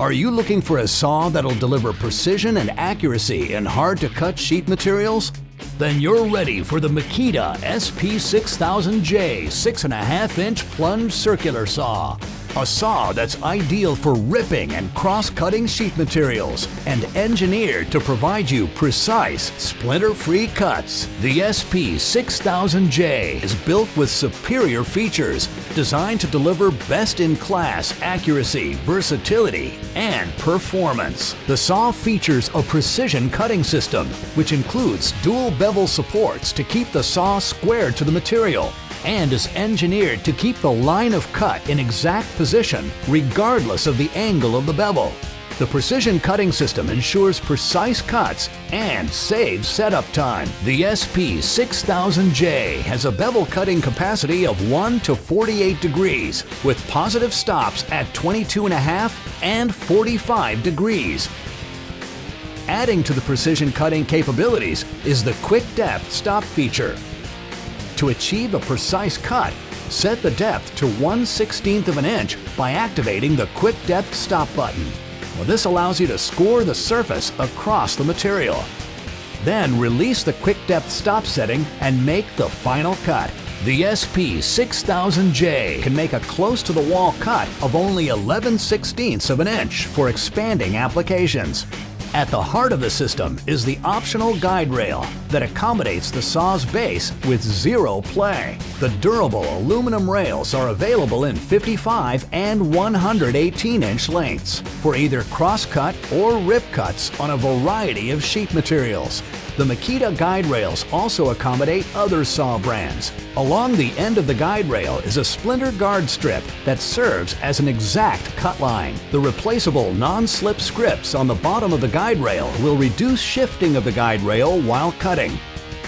Are you looking for a saw that'll deliver precision and accuracy in hard-to-cut sheet materials? Then you're ready for the Makita SP6000J 6.5-inch plunge circular saw. A saw that's ideal for ripping and cross-cutting sheet materials and engineered to provide you precise, splinter-free cuts. The SP6000J is built with superior features designed to deliver best-in-class accuracy, versatility, and performance. The saw features a precision cutting system, which includes dual bevel supports to keep the saw squared to the material, and is engineered to keep the line of cut in exact position regardless of the angle of the bevel. The precision cutting system ensures precise cuts and saves setup time. The SP6000J has a bevel cutting capacity of 1 to 48 degrees with positive stops at 22.5 and 45 degrees. Adding to the precision cutting capabilities is the quick depth stop feature. To achieve a precise cut, set the depth to 1/16 of an inch by activating the Quick Depth Stop button. Well, this allows you to score the surface across the material. Then release the Quick Depth Stop setting and make the final cut. The SP6000J can make a close-to-the-wall cut of only 11/16 of an inch for expanding applications. At the heart of the system is the optional guide rail that accommodates the saw's base with zero play. The durable aluminum rails are available in 55 and 118-inch lengths for either cross-cut or rip cuts on a variety of sheet materials. The Makita guide rails also accommodate other saw brands. Along the end of the guide rail is a splinter guard strip that serves as an exact cut line. The replaceable non-slip scrips on the bottom of the guide rail will reduce shifting of the guide rail while cutting.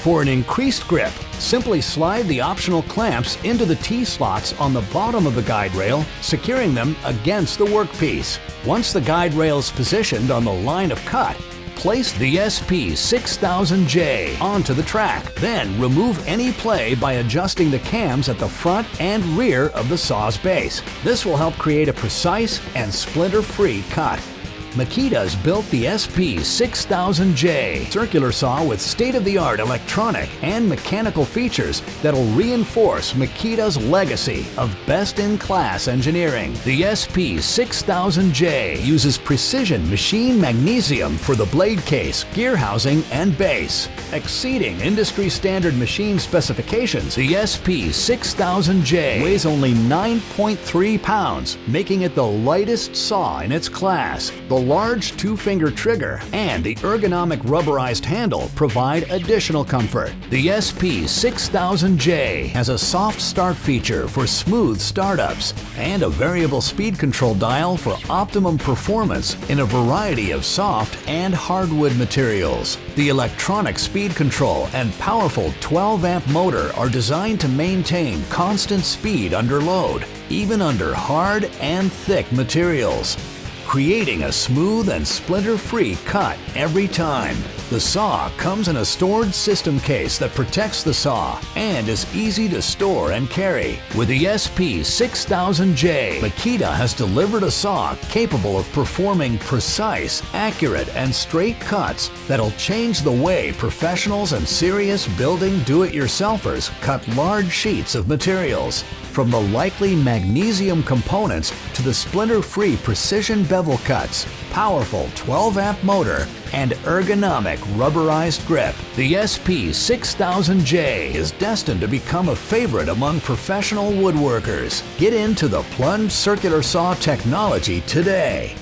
For an increased grip, simply slide the optional clamps into the T-slots on the bottom of the guide rail, securing them against the workpiece. Once the guide rail is positioned on the line of cut, place the SP6000J onto the track, then remove any play by adjusting the cams at the front and rear of the saw's base. This will help create a precise and splinter-free cut. Makita's built the SP6000J circular saw with state-of-the-art electronic and mechanical features that'll reinforce Makita's legacy of best-in-class engineering. The SP6000J uses precision machined magnesium for the blade case, gear housing, and base. Exceeding industry-standard machine specifications, the SP6000J weighs only 9.3 pounds, making it the lightest saw in its class. The large two-finger trigger and the ergonomic rubberized handle provide additional comfort. The SP6000J has a soft start feature for smooth startups and a variable speed control dial for optimum performance in a variety of soft and hardwood materials. The electronic speed control and powerful 12-amp motor are designed to maintain constant speed under load, even under hard and thick materials, creating a smooth and splinter-free cut every time. The saw comes in a stored system case that protects the saw and is easy to store and carry. With the SP6000J, Makita has delivered a saw capable of performing precise, accurate, and straight cuts that'll change the way professionals and serious building do-it-yourselfers cut large sheets of materials. From the lightly magnesium components to the splinter-free precision bevel cuts, powerful 12-amp motor, and ergonomic rubberized grip, the SP6000J is destined to become a favorite among professional woodworkers. Get into the plunge circular saw technology today.